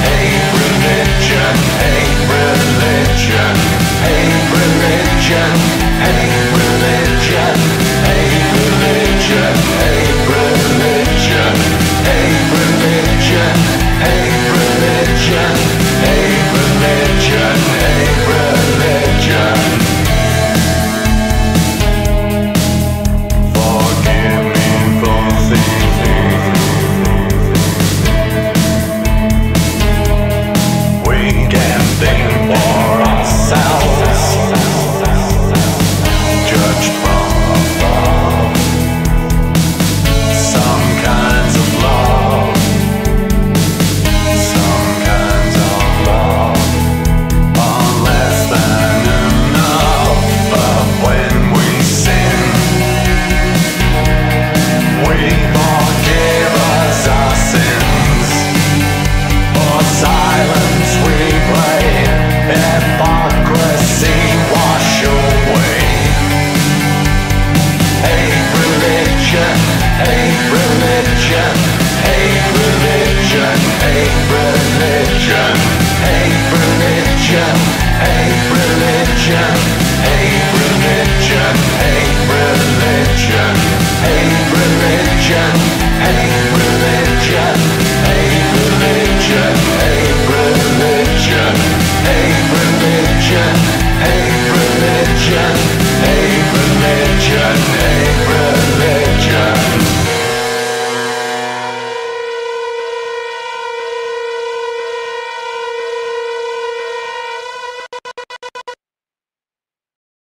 Hey.